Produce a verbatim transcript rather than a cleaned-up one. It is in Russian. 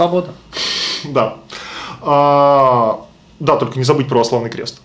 Свобода. Да. А, да, только не забыть православный крест.